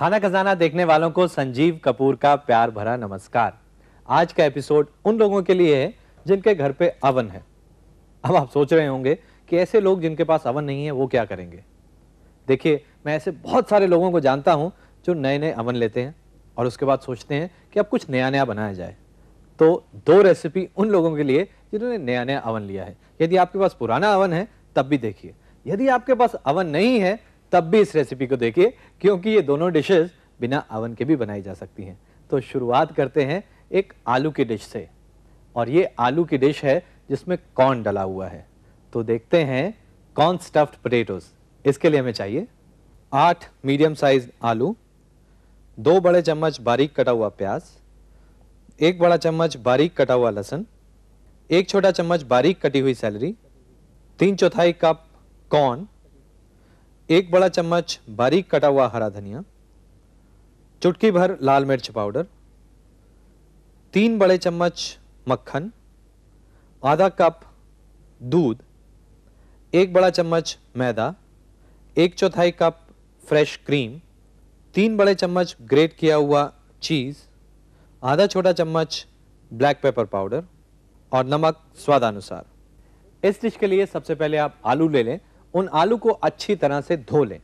खाना खजाना देखने वालों को संजीव कपूर का प्यार भरा नमस्कार। आज का एपिसोड उन लोगों के लिए है जिनके घर पे अवन है। अब आप सोच रहे होंगे कि ऐसे लोग जिनके पास अवन नहीं है वो क्या करेंगे। देखिए, मैं ऐसे बहुत सारे लोगों को जानता हूँ जो नए नए अवन लेते हैं और उसके बाद सोचते हैं कि अब कुछ नया नया बनाया जाए। तो दो रेसिपी उन लोगों के लिए जिन्होंने नया नया अवन लिया है। यदि आपके पास पुराना अवन है तब भी देखिए, यदि आपके पास अवन नहीं है तब भी इस रेसिपी को देखिए, क्योंकि ये दोनों डिशेस बिना अवन के भी बनाई जा सकती हैं। तो शुरुआत करते हैं एक आलू की डिश से, और ये आलू की डिश है जिसमें कॉर्न डला हुआ है। तो देखते हैं कॉर्न स्टफ्ड पोटैटोस। इसके लिए हमें चाहिए 8 मीडियम साइज आलू, 2 बड़े चम्मच बारीक कटा हुआ प्याज, 1 बड़ा चम्मच बारीक कटा हुआ लहसुन, 1 छोटा चम्मच बारीक कटी हुई सेलरी, 3/4 कप कॉर्न, 1 बड़ा चम्मच बारीक कटा हुआ हरा धनिया, चुटकी भर लाल मिर्च पाउडर, 3 बड़े चम्मच मक्खन, आधा कप दूध, 1 बड़ा चम्मच मैदा, 1/4 कप फ्रेश क्रीम, 3 बड़े चम्मच ग्रेट किया हुआ चीज़, आधा छोटा चम्मच ब्लैक पेपर पाउडर और नमक स्वादानुसार। इस डिश के लिए सबसे पहले आप आलू ले लें। उन आलू को अच्छी तरह से धो लें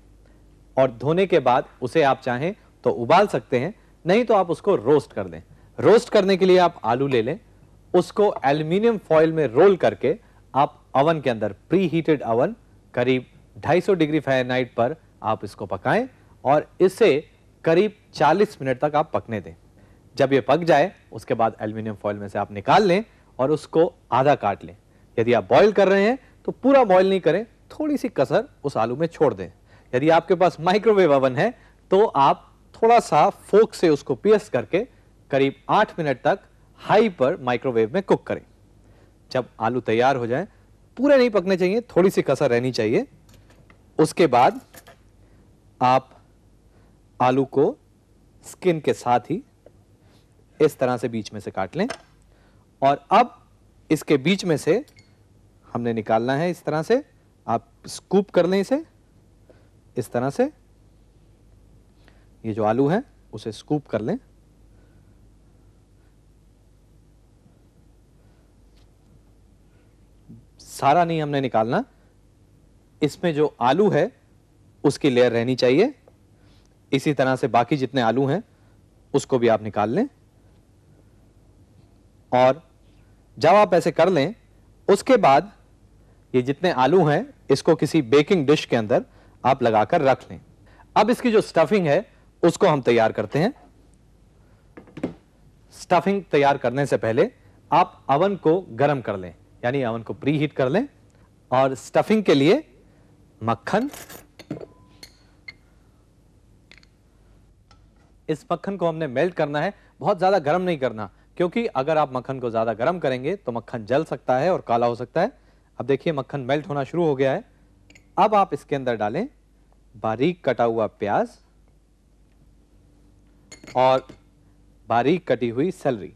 और धोने के बाद उसे आप चाहें तो उबाल सकते हैं, नहीं तो आप उसको रोस्ट कर दें। रोस्ट करने के लिए आप आलू ले लें, उसको एल्युमिनियम फॉइल में रोल करके आप ओवन के अंदर, प्री हीटेड ओवन, करीब 250 डिग्री फ़ारेनहाइट पर आप इसको पकाएं और इसे करीब 40 मिनट तक आप पकने दें। जब ये पक जाए उसके बाद एल्युमिनियम फॉइल में से आप निकाल लें और उसको आधा काट लें। यदि आप बॉयल कर रहे हैं तो पूरा बॉयल नहीं करें, थोड़ी सी कसर उस आलू में छोड़ दें। यदि आपके पास माइक्रोवेव ओवन है तो आप थोड़ा सा फोक से उसको पियर्स करके करीब 8 मिनट तक हाई पर माइक्रोवेव में कुक करें। जब आलू तैयार हो जाए, पूरे नहीं पकने चाहिए, थोड़ी सी कसर रहनी चाहिए। उसके बाद आप आलू को स्किन के साथ ही इस तरह से बीच में से काट लें और अब इसके बीच में से हमने निकालना है। इस तरह से आप स्कूप कर लें इसे, इस तरह से ये जो आलू है उसे स्कूप कर लें। सारा नहीं हमने निकालना, इसमें जो आलू है उसकी लेयर रहनी चाहिए। इसी तरह से बाकी जितने आलू हैं उसको भी आप निकाल लें और जब आप ऐसे कर लें उसके बाद ये जितने आलू हैं इसको किसी बेकिंग डिश के अंदर आप लगाकर रख लें। अब इसकी जो स्टफिंग है उसको हम तैयार करते हैं। स्टफिंग तैयार करने से पहले आप अवन को गर्म कर लें, यानी अवन को प्री हीट कर लें और स्टफिंग के लिए मक्खन, इस मक्खन को हमने मेल्ट करना है, बहुत ज्यादा गर्म नहीं करना, क्योंकि अगर आप मक्खन को ज्यादा गर्म करेंगे तो मक्खन जल सकता है और काला हो सकता है। अब देखिए मक्खन मेल्ट होना शुरू हो गया है। अब आप इसके अंदर डालें बारीक कटा हुआ प्याज और बारीक कटी हुई सेलरी।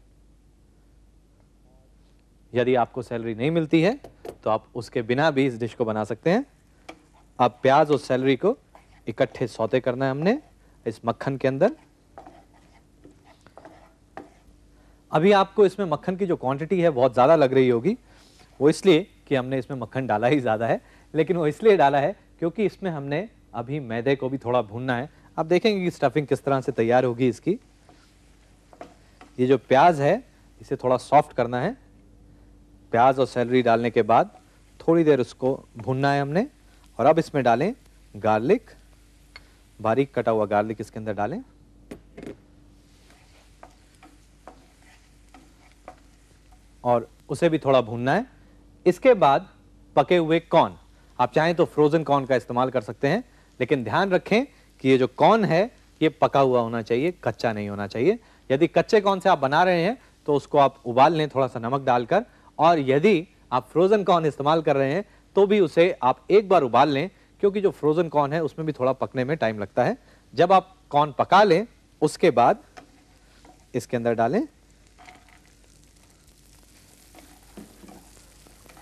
यदि आपको सेलरी नहीं मिलती है तो आप उसके बिना भी इस डिश को बना सकते हैं। अब प्याज और सेलरी को इकट्ठे सौते करना है हमने इस मक्खन के अंदर। अभी आपको इसमें मक्खन की जो क्वांटिटी है बहुत ज़्यादा लग रही होगी, वो इसलिए कि हमने इसमें मक्खन डाला ही ज़्यादा है, लेकिन वो इसलिए डाला है क्योंकि इसमें हमने अभी मैदे को भी थोड़ा भूनना है। आप देखेंगे कि स्टफिंग किस तरह से तैयार होगी इसकी। ये जो प्याज है इसे थोड़ा सॉफ्ट करना है। प्याज और सेलरी डालने के बाद थोड़ी देर उसको भूनना है हमने और अब इसमें डालें गार्लिक, बारीक कटा हुआ गार्लिक इसके अंदर डालें। और उसे भी थोड़ा भूनना है। इसके बाद पके हुए कॉर्न, आप चाहें तो फ्रोजन कॉर्न का इस्तेमाल कर सकते हैं, लेकिन ध्यान रखें कि ये जो कॉर्न है ये पका हुआ होना चाहिए, कच्चा नहीं होना चाहिए। यदि कच्चे कॉर्न से आप बना रहे हैं तो उसको आप उबाल लें थोड़ा सा नमक डालकर, और यदि आप फ्रोजन कॉर्न इस्तेमाल कर रहे हैं तो भी उसे आप एक बार उबाल लें, क्योंकि जो फ्रोजन कॉर्न है उसमें भी थोड़ा पकने में टाइम लगता है। जब आप कॉर्न पका लें उसके बाद इसके अंदर डालें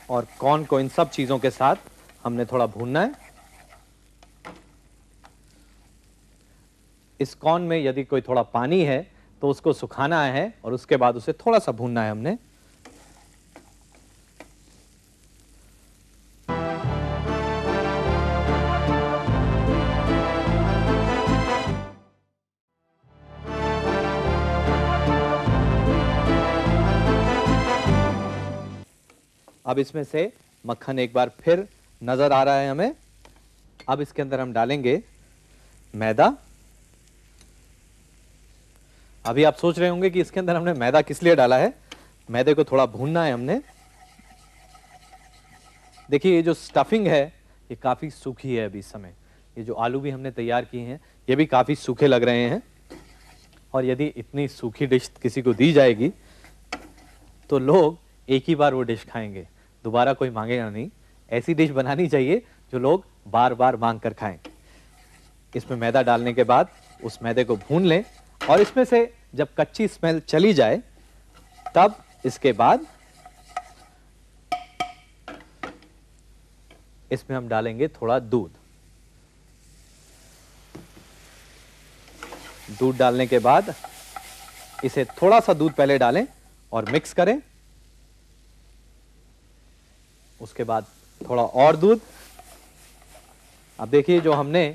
और कॉर्न को इन सब चीजों के साथ हमने थोड़ा भूनना है। इस कॉर्न में यदि कोई थोड़ा पानी है तो उसको सुखाना है और उसके बाद उसे थोड़ा सा भूनना है हमने। अब इसमें से मक्खन एक बार फिर नजर आ रहा है हमें। अब इसके अंदर हम डालेंगे मैदा। अभी आप सोच रहे होंगे कि इसके अंदर हमने मैदा किस लिए डाला है। मैदे को थोड़ा भूनना है हमने। देखिए ये जो स्टफिंग है ये काफ़ी सूखी है अभी इस समय। ये जो आलू भी हमने तैयार किए हैं ये भी काफ़ी सूखे लग रहे हैं, और यदि इतनी सूखी डिश किसी को दी जाएगी तो लोग एक ही बार वो डिश खाएंगे, दोबारा कोई मांगेगा नहीं। ऐसी डिश बनानी चाहिए जो लोग बार बार मांग कर खाएं। इसमें मैदा डालने के बाद उस मैदे को भून लें, और इसमें से जब कच्ची स्मेल चली जाए तब इसके बाद इसमें हम डालेंगे थोड़ा दूध। दूध डालने के बाद इसे थोड़ा सा दूध पहले डालें और मिक्स करें, उसके बाद थोड़ा और दूध। अब देखिए जो हमने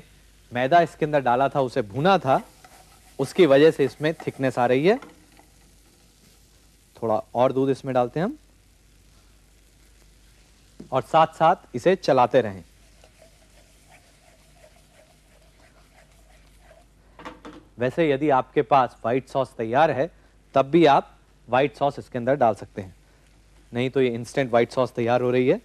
मैदा इसके अंदर डाला था, उसे भुना था, उसकी वजह से इसमें थिकनेस आ रही है। थोड़ा और दूध इसमें डालते हैं हम, और साथ साथ इसे चलाते रहें। वैसे यदि आपके पास वाइट सॉस तैयार है तब भी आप वाइट सॉस इसके अंदर डाल सकते हैं, नहीं तो ये इंस्टेंट वाइट सॉस तैयार हो रही है।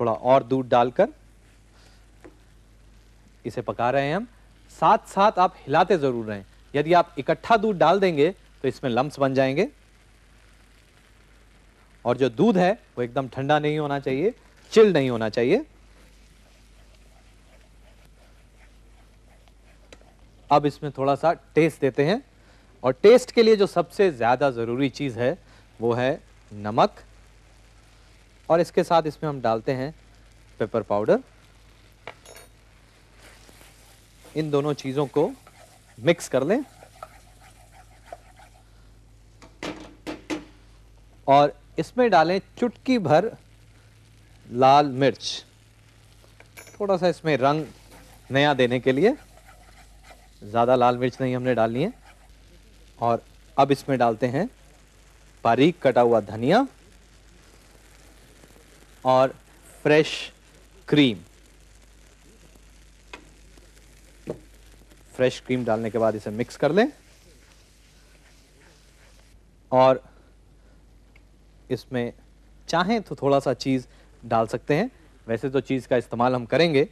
थोड़ा और दूध डालकर इसे पका रहे हैं हम। साथ साथ आप हिलाते जरूर रहें। यदि आप इकट्ठा दूध डाल देंगे तो इसमें लम्प्स बन जाएंगे, और जो दूध है वो एकदम ठंडा नहीं होना चाहिए, चिल्ड नहीं होना चाहिए। अब इसमें थोड़ा सा टेस्ट देते हैं, और टेस्ट के लिए जो सबसे ज़्यादा ज़रूरी चीज़ है वो है नमक, और इसके साथ इसमें हम डालते हैं पेपर पाउडर। इन दोनों चीज़ों को मिक्स कर लें, और इसमें डालें चुटकी भर लाल मिर्च, थोड़ा सा इसमें रंग नया देने के लिए। ज़्यादा लाल मिर्च नहीं हमने डालनी है। और अब इसमें डालते हैं बारीक कटा हुआ धनिया और फ्रेश क्रीम। फ्रेश क्रीम डालने के बाद इसे मिक्स कर लें, और इसमें चाहें तो थोड़ा सा चीज़ डाल सकते हैं। वैसे तो चीज़ का इस्तेमाल हम करेंगे,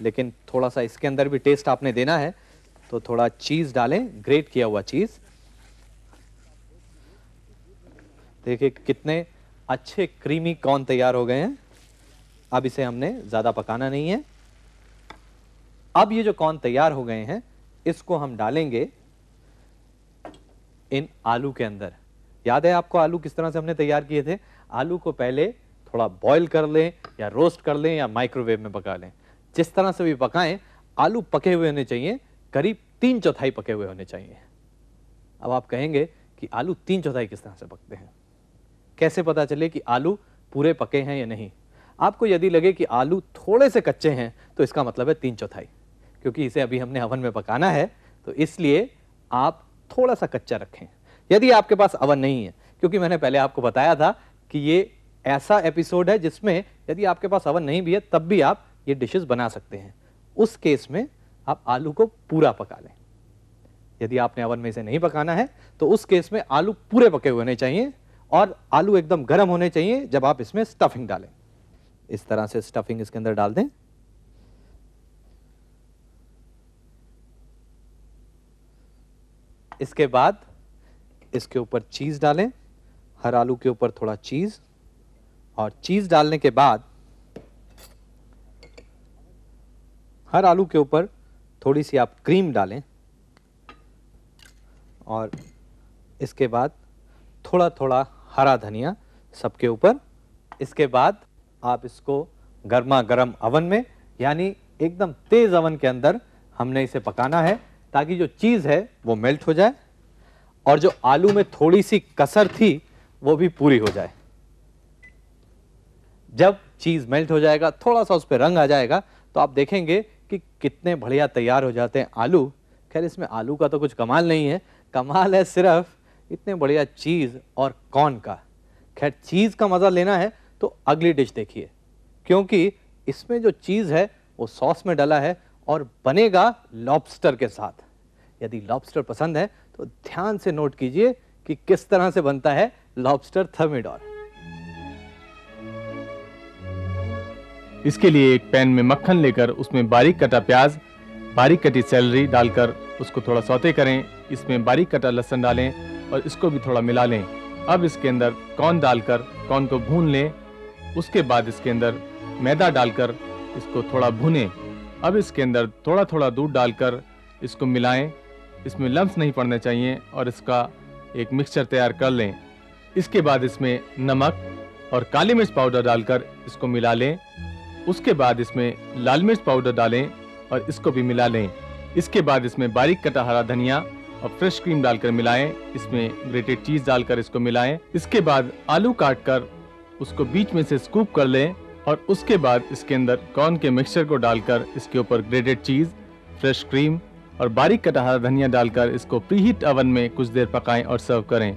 लेकिन थोड़ा सा इसके अंदर भी टेस्ट आपने देना है तो थोड़ा चीज़ डालें, ग्रेट किया हुआ चीज़। देखिए कितने अच्छे क्रीमी कॉर्न तैयार हो गए हैं। अब इसे हमने ज़्यादा पकाना नहीं है। अब ये जो कॉर्न तैयार हो गए हैं इसको हम डालेंगे इन आलू के अंदर। याद है आपको आलू किस तरह से हमने तैयार किए थे। आलू को पहले थोड़ा बॉईल कर लें या रोस्ट कर लें या माइक्रोवेव में पका लें, जिस तरह से भी पकाएं आलू पके हुए होने चाहिए, करीब 3/4 पके हुए होने चाहिए। अब आप कहेंगे कि आलू 3/4 किस तरह से पकते हैं, कैसे पता चले कि आलू पूरे पके हैं या नहीं। आपको यदि लगे कि आलू थोड़े से कच्चे हैं तो इसका मतलब है 3/4, क्योंकि इसे अभी हमने अवन में पकाना है, तो इसलिए आप थोड़ा सा कच्चा रखें। यदि आपके पास अवन नहीं है, क्योंकि मैंने पहले आपको बताया था कि ये ऐसा एपिसोड है जिसमें यदि आपके पास अवन नहीं भी है तब भी आप ये डिशेस बना सकते हैं। उस केस में आप आलू को पूरा पका लें। यदि आपने अवन में इसे नहीं पकाना है तो उस केस में आलू पूरे पके हुए होने चाहिए, और आलू एकदम गर्म होने चाहिए जब आप इसमें स्टफिंग डालें। इस तरह से स्टफिंग इसके अंदर डाल दें, इसके बाद इसके ऊपर चीज़ डालें, हर आलू के ऊपर थोड़ा चीज़, और चीज़ डालने के बाद हर आलू के ऊपर थोड़ी सी आप क्रीम डालें, और इसके बाद थोड़ा थोड़ा हरा धनिया सबके ऊपर इसके बाद आप इसको गर्मा गर्म अवन में यानी एकदम तेज़ अवन के अंदर हमने इसे पकाना है ताकि जो चीज़ है वो मेल्ट हो जाए और जो आलू में थोड़ी सी कसर थी वो भी पूरी हो जाए। जब चीज़ मेल्ट हो जाएगा, थोड़ा सा उस पर रंग आ जाएगा, तो आप देखेंगे कि कितने बढ़िया तैयार हो जाते हैं आलू। खैर इसमें आलू का तो कुछ कमाल नहीं है, कमाल है सिर्फ इतने बढ़िया चीज़ और कॉर्न का। खैर चीज़ का मज़ा लेना है तो अगली डिश देखिए, क्योंकि इसमें जो चीज़ है वो सॉस में डला है और बनेगा लॉबस्टर के साथ। यदि लॉबस्टर पसंद है तो ध्यान से नोट कीजिए कि किस तरह से बनता है लॉबस्टर थर्मिडोर। इसके लिए एक पैन में मक्खन लेकर उसमें बारीक कटा प्याज, बारीक कटी सेलरी डालकर उसको थोड़ा सौते करें। इसमें बारीक कटा लहसुन डालें और इसको भी थोड़ा मिला लें। अब इसके अंदर कॉर्न डालकर कॉर्न को भून लें। उसके बाद इसके अंदर मैदा डालकर इसको थोड़ा भुनें। अब इसके अंदर थोड़ा थोड़ा दूध डालकर इसको मिलाएं। इसमें लम्स नहीं पड़ने चाहिए और इसका एक मिक्सचर तैयार कर लें। इसके बाद इसमें नमक और काली मिर्च पाउडर डालकर इसको मिला लें। उसके बाद इसमें लाल मिर्च पाउडर डालें और इसको भी मिला लें। इसके बाद इसमें बारीक कटा हरा धनिया और फ्रेश क्रीम डालकर मिलाएं। इसमें ग्रेटेड चीज़ डालकर इसको मिलाएं। इसके बाद आलू काटकर उसको बीच में से स्कूप कर लें और उसके बाद इसके अंदर कॉर्न के मिक्सचर को डालकर इसके ऊपर ग्रेटेड चीज़, फ्रेश क्रीम और बारीक कटा हरा धनिया डालकर इसको प्रीहीट अवन में कुछ देर पकाएं और सर्व करें।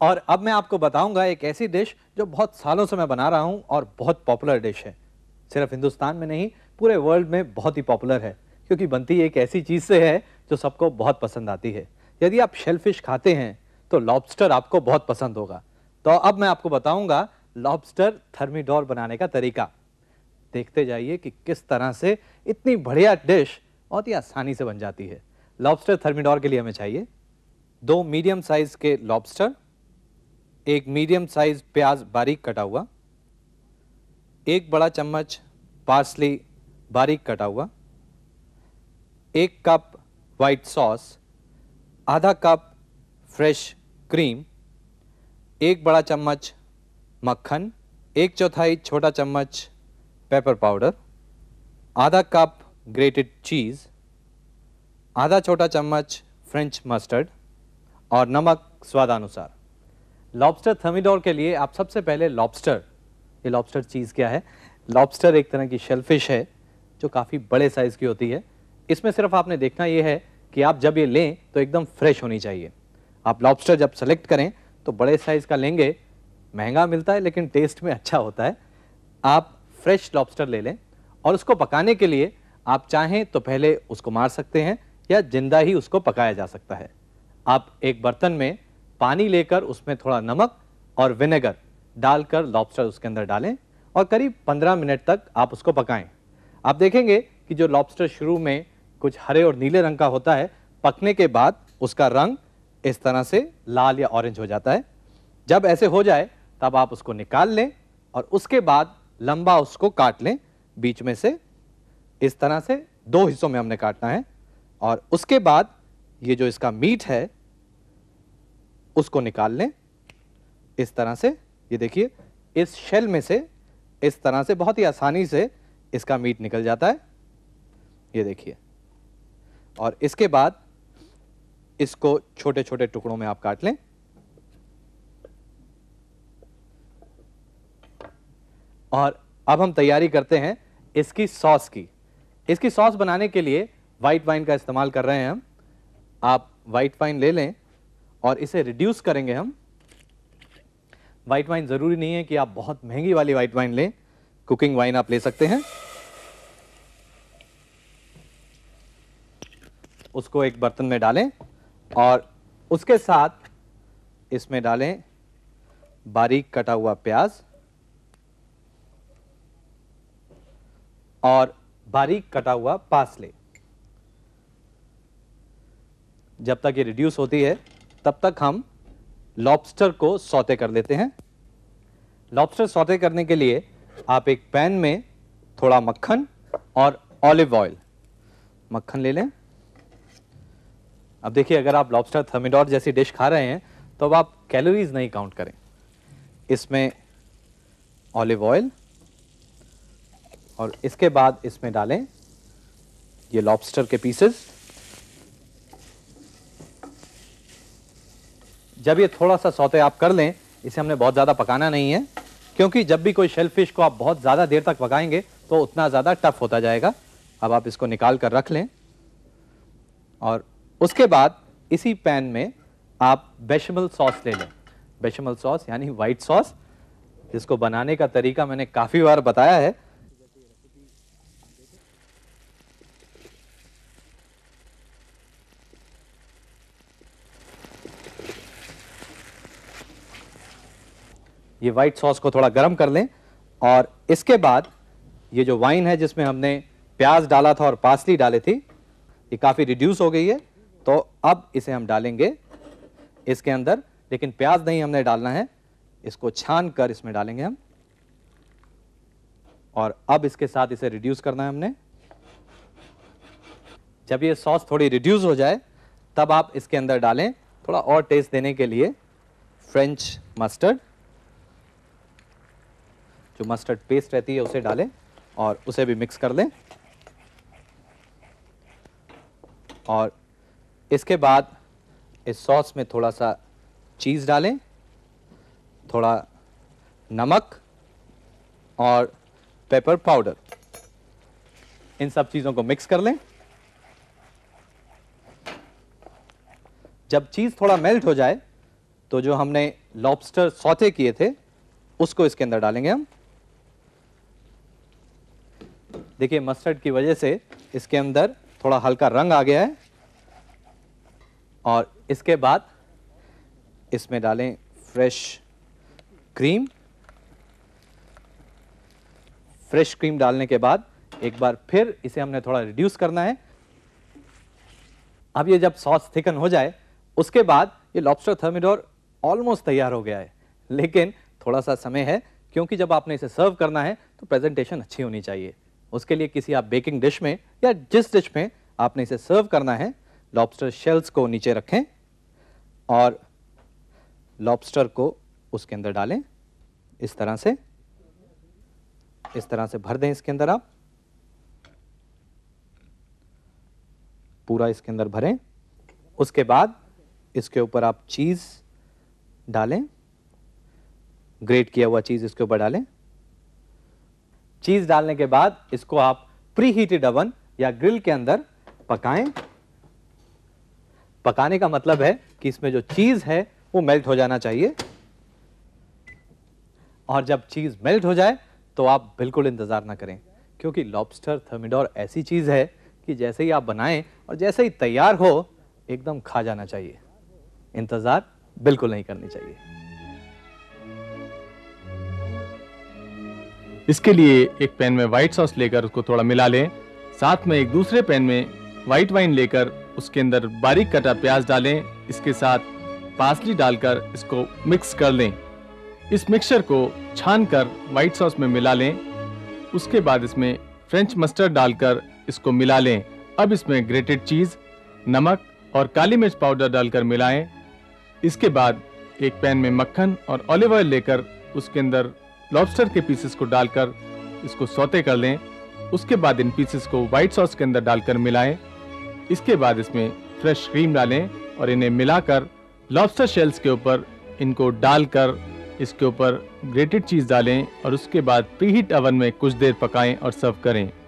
और अब मैं आपको बताऊंगा एक ऐसी डिश जो बहुत सालों से मैं बना रहा हूं और बहुत पॉपुलर डिश है। सिर्फ हिंदुस्तान में नहीं, पूरे वर्ल्ड में बहुत ही पॉपुलर है, क्योंकि बनती एक ऐसी चीज़ से है जो सबको बहुत पसंद आती है। यदि आप शेलफिश खाते हैं तो लॉबस्टर आपको बहुत पसंद होगा। तो अब मैं आपको बताऊंगा लॉबस्टर थर्मिडोर बनाने का तरीका। देखते जाइए कि किस तरह से इतनी बढ़िया डिश बहुत ही आसानी से बन जाती है। लॉबस्टर थर्मिडोर के लिए हमें चाहिए 2 मीडियम साइज़ के लॉबस्टर, एक मीडियम साइज प्याज बारीक कटा हुआ, 1 बड़ा चम्मच पार्सली बारीक कटा हुआ, 1 कप वाइट सॉस, आधा कप फ्रेश क्रीम, 1 बड़ा चम्मच मक्खन, 1/4 छोटा चम्मच पेपर पाउडर, आधा कप ग्रेटेड चीज़, आधा छोटा चम्मच फ्रेंच मस्टर्ड और नमक स्वादानुसार। लॉबस्टर थर्मिडोर के लिए आप सबसे पहले लॉबस्टर, ये लॉबस्टर चीज़ क्या है? लॉबस्टर एक तरह की शेलफिश है जो काफ़ी बड़े साइज़ की होती है। इसमें सिर्फ आपने देखना ये है कि आप जब ये लें तो एकदम फ्रेश होनी चाहिए। आप लॉबस्टर जब सेलेक्ट करें तो बड़े साइज़ का लेंगे, महंगा मिलता है लेकिन टेस्ट में अच्छा होता है। आप फ्रेश लॉबस्टर ले लें और उसको पकाने के लिए आप चाहें तो पहले उसको मार सकते हैं या जिंदा ही उसको पकाया जा सकता है। आप एक बर्तन में पानी लेकर उसमें थोड़ा नमक और विनेगर डालकर लॉबस्टर उसके अंदर डालें और करीब 15 मिनट तक आप उसको पकाएं। आप देखेंगे कि जो लॉबस्टर शुरू में कुछ हरे और नीले रंग का होता है, पकने के बाद उसका रंग इस तरह से लाल या ऑरेंज हो जाता है। जब ऐसे हो जाए तब आप उसको निकाल लें और उसके बाद लंबा उसको काट लें। बीच में से इस तरह से 2 हिस्सों में हमने काटना है और उसके बाद ये जो इसका मीट है उसको निकाल लें। इस तरह से ये देखिए, इस शेल में से इस तरह से बहुत ही आसानी से इसका मीट निकल जाता है, ये देखिए। और इसके बाद इसको छोटे छोटे टुकड़ों में आप काट लें। और अब हम तैयारी करते हैं इसकी सॉस की। इसकी सॉस बनाने के लिए वाइट वाइन का इस्तेमाल कर रहे हैं हम। आप वाइट वाइन ले लें और इसे रिड्यूस करेंगे हम। वाइट वाइन ज़रूरी नहीं है कि आप बहुत महंगी वाली वाइट वाइन लें, कुकिंग वाइन आप ले सकते हैं। उसको एक बर्तन में डालें और उसके साथ इसमें डालें बारीक कटा हुआ प्याज और बारीक कटा हुआ पार्सले। जब तक ये रिड्यूस होती है तब तक हम लॉबस्टर को सौते कर लेते हैं। लॉबस्टर सौते करने के लिए आप एक पैन में थोड़ा मक्खन और ऑलिव ऑयल, मक्खन ले लें। अब देखिए, अगर आप लॉबस्टर थर्मिडोर जैसी डिश खा रहे हैं तो अब आप कैलोरीज नहीं काउंट करें। इसमें ऑलिव ऑयल और इसके बाद इसमें डालें ये लॉबस्टर के पीसेस। जब ये थोड़ा सा सौते आप कर लें, इसे हमने बहुत ज़्यादा पकाना नहीं है, क्योंकि जब भी कोई शेलफिश को आप बहुत ज़्यादा देर तक पकाएंगे तो उतना ज़्यादा टफ होता जाएगा। अब आप इसको निकाल कर रख लें और उसके बाद इसी पैन में आप बैशमल सॉस ले लें। बैशमल सॉस यानी वाइट सॉस, जिसको बनाने का तरीका मैंने काफ़ी बार बताया है। ये वाइट सॉस को थोड़ा गर्म कर लें और इसके बाद ये जो वाइन है जिसमें हमने प्याज डाला था और पासली डाली थी, ये काफ़ी रिड्यूस हो गई है, तो अब इसे हम डालेंगे इसके अंदर। लेकिन प्याज नहीं हमने डालना है, इसको छान कर इसमें डालेंगे हम। और अब इसके साथ इसे रिड्यूस करना है हमने। जब ये सॉस थोड़ी रिड्यूस हो जाए तब आप इसके अंदर डालें थोड़ा और टेस्ट देने के लिए फ्रेंच मस्टर्ड, जो मस्टर्ड पेस्ट रहती है उसे डालें और उसे भी मिक्स कर लें। और इसके बाद इस सॉस में थोड़ा सा चीज़ डालें, थोड़ा नमक और पेपर पाउडर, इन सब चीज़ों को मिक्स कर लें। जब चीज़ थोड़ा मेल्ट हो जाए तो जो हमने लॉबस्टर सौते किए थे उसको इसके अंदर डालेंगे हम। देखिए, मस्टर्ड की वजह से इसके अंदर थोड़ा हल्का रंग आ गया है। और इसके बाद इसमें डालें फ्रेश क्रीम। फ्रेश क्रीम डालने के बाद एक बार फिर इसे हमने थोड़ा रिड्यूस करना है। अब ये जब सॉस थिकन हो जाए उसके बाद ये लॉबस्टर थर्मिडोर ऑलमोस्ट तैयार हो गया है, लेकिन थोड़ा सा समय है, क्योंकि जब आपने इसे सर्व करना है तो प्रेजेंटेशन अच्छी होनी चाहिए। उसके लिए किसी आप बेकिंग डिश में या जिस डिश में आपने इसे सर्व करना है, लॉबस्टर शेल्स को नीचे रखें और लॉबस्टर को उसके अंदर डालें। इस तरह से भर दें इसके अंदर, आप पूरा इसके अंदर भरें। उसके बाद इसके ऊपर आप चीज़ डालें, ग्रेट किया हुआ चीज़ इसके ऊपर डालें। चीज़ डालने के बाद इसको आप प्री हीटेड ओवन या ग्रिल के अंदर पकाएं। पकाने का मतलब है कि इसमें जो चीज़ है वो मेल्ट हो जाना चाहिए। और जब चीज़ मेल्ट हो जाए तो आप बिल्कुल इंतज़ार ना करें, क्योंकि लॉबस्टर थर्मिडोर ऐसी चीज़ है कि जैसे ही आप बनाएं और जैसे ही तैयार हो एकदम खा जाना चाहिए। इंतज़ार बिल्कुल नहीं करनी चाहिए। इसके लिए एक पैन में व्हाइट सॉस लेकर उसको थोड़ा मिला लें। साथ में एक दूसरे पैन में व्हाइट वाइन लेकर उसके अंदर बारीक कटा प्याज डालें। इसके साथ पासली डालकर इसको मिक्स कर लें। इस मिक्सचर को छानकर व्हाइट सॉस में मिला लें। उसके बाद इसमें फ्रेंच मस्टर्ड डालकर इसको मिला लें। अब इसमें ग्रेटेड चीज़, नमक और काली मिर्च पाउडर डालकर मिलाएँ। इसके बाद एक पैन में मक्खन और ऑलिव ऑयल लेकर उसके अंदर लॉबस्टर के पीसेस को डालकर इसको सौते कर लें। उसके बाद इन पीसेस को व्हाइट सॉस के अंदर डालकर मिलाएं। इसके बाद इसमें फ्रेश क्रीम डालें और इन्हें मिलाकर लॉबस्टर शेल्स के ऊपर इनको डालकर इसके ऊपर ग्रेटेड चीज़ डालें और उसके बाद प्रीहीट ओवन में कुछ देर पकाएं और सर्व करें।